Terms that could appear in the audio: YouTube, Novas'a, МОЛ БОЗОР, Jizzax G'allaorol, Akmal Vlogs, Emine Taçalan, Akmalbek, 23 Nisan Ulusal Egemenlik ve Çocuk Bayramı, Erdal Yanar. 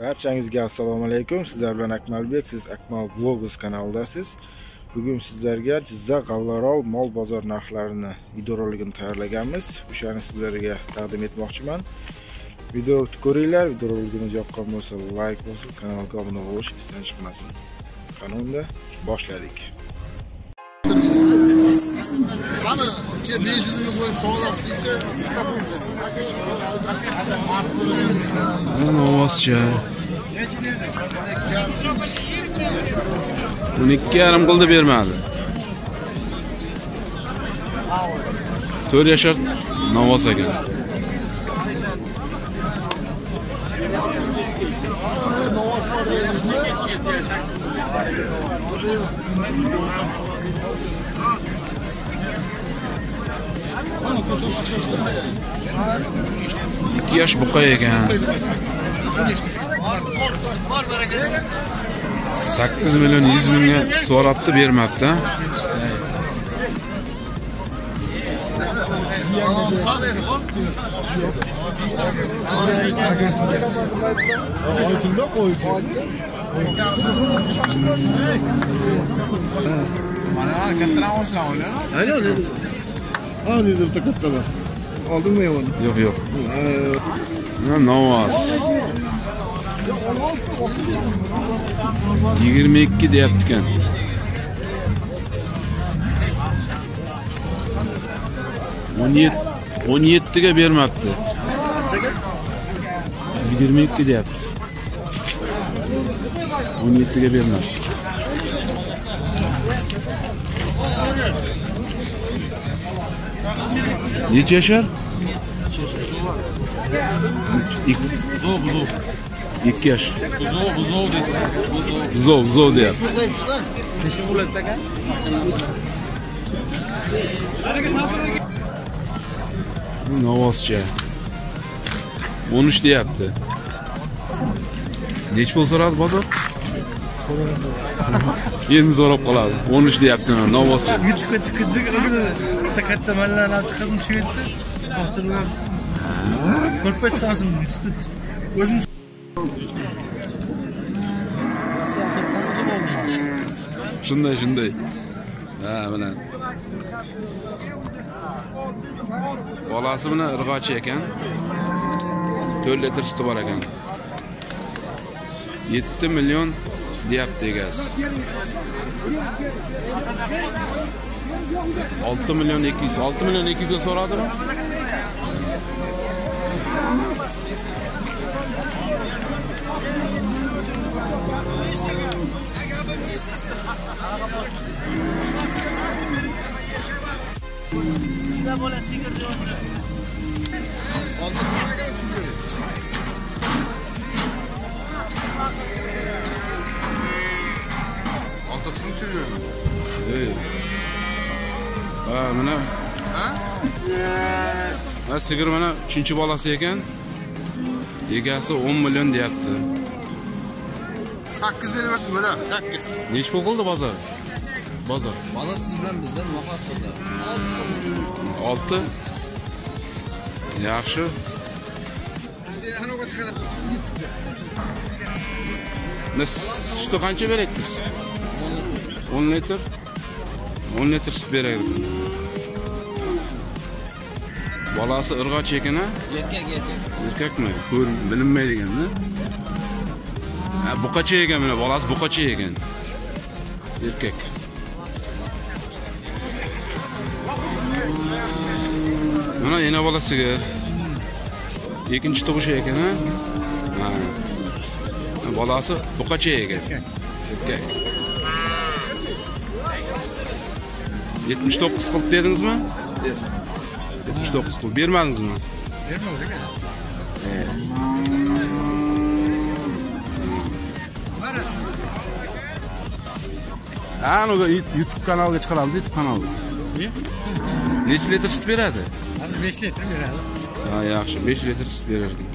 Barchangizga assalomu alaykum. Sizlar bilan Akmalbek, siz Akmal Vlogs kanalidasiz. Bugun sizlarga Jizzax G'allaorol mol bozor narxlarini videoroligini tayyorlaganmiz. O'shani sizlarga taqdim etmoqchiman. Videoni ko'ringlar, videoroligimiz yoqqan bo'lsa like bosib, kanalga obuna bo'lish izdan chiqmasin. Qanunda boshladik. Mana kebejuni qo'yib sog'laqsicha. Novas'a. 12,5 qildi bermadi. 4 yashar Novas'a ekan. İki yaş bu kadar ekan. 8 milyon 100 mingga so'rabdi, bermabdi. Anladım takattılar. Aldın mı yalanı? Yok yok. Novas. 22 de yaptıkken. On yettiğe vermekti. 22 de yaptı. 17'e vermekti. Neçe yaşar? 2 yaş. Buzov diyor. Novas'a. 13 diye yaptı. Neçe bol soradı bozor? Endi zorab qoladi. 13 deyapti, Novas'a. YouTube'ga chiqdi, katta mallarni chiqarib shu yerda. Botirlar. Ko'rpa chiqasin, YouTube o'zim. Shunday. Ha, mana. Bolasi bilan irg'ochi ekan. 4 litr suti bor ekan. 7 milyon deyapti egasi. 6 milyon 200 so'radimi? Ey. Ha, mana. Ha? Sigir mana 3-chi bolasi ekan. Egasi 10 million deyapti. 8 beraversin mana, 8. Nech pul qildi bozor? Bozor. Bola siz bilan bizdan vaqas qildi. 6. Yaxshi. Endi hanoga chiqarib yetibdi. Mis, suti qancha berasiz? 10 litr süt beradi. Bolasi irg'och ekan, erkak. Erkakmi? Ko'rib bilinmaydiganda. Ha, buqacha ekan mana, bolasi buqacha ekan. Erkak. Mana yana bolasiga. 2-chi tug'ishi ekan, ha. Bolasi buqacha ekan. Erkak. 79 qilib dediniz mi? 79 qilib bermadingiz mi? Bermadik. Ana YouTube kanaliga chiqaramiz, YouTube kanaliga. Nechta litr sut beradi? 5 litr beradi. Ha, yaxshi, 5 litr sut berardi.